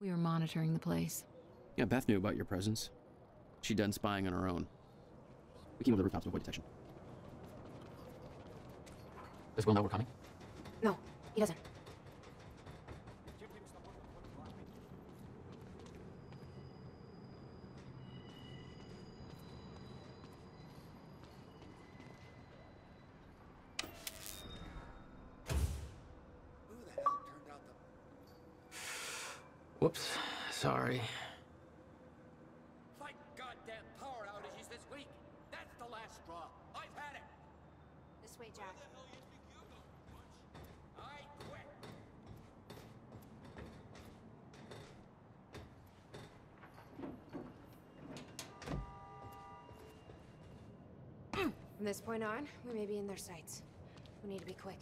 We were monitoring the place. Yeah, Beth knew about your presence. She'd done spying on her own. We came over the rooftops to avoid detection. Does Will know we're coming? No, he doesn't. Whoops, sorry. Fight goddamn power outages this week. That's the last straw. I've had it. This way, Jack. I quit. From this point on, we may be in their sights. We need to be quick.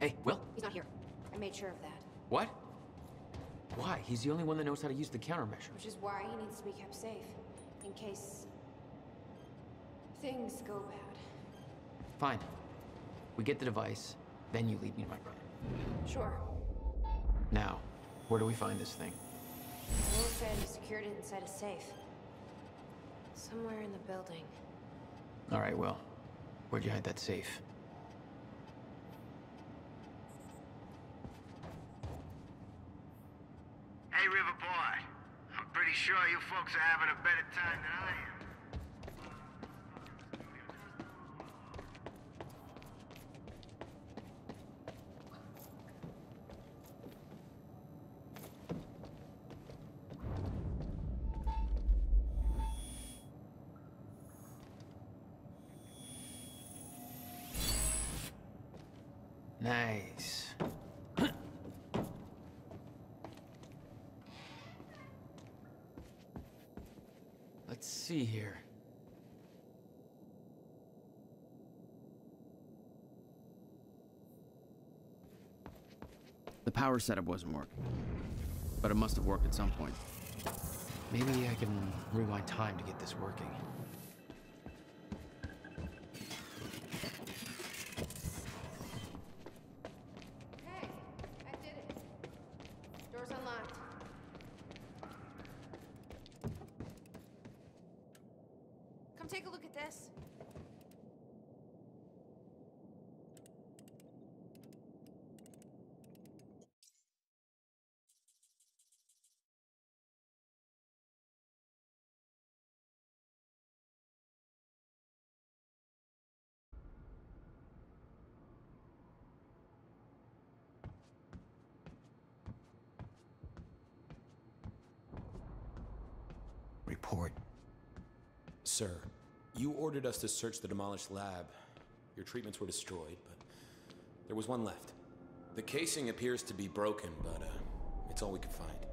Hey, Will? He's not here. I made sure of that. What? Why? He's the only one that knows how to use the countermeasure. Which is why he needs to be kept safe. In case... things go bad. Fine. We get the device, then you lead me to my brother. Sure. Now, where do we find this thing? Will said he secured it inside a safe. Somewhere in the building. Alright, Will. Where'd you hide that safe? Sure, you folks are having a better time than I am. Nice. Let's see here. The power setup wasn't working, but it must have worked at some point. Maybe I can rewind time to get this working. Hey, I did it. Door's unlocked. Take a look at this. Report. Sir. You ordered us to search the demolished lab. Your treatments were destroyed, but there was one left. The casing appears to be broken, but it's all we could find.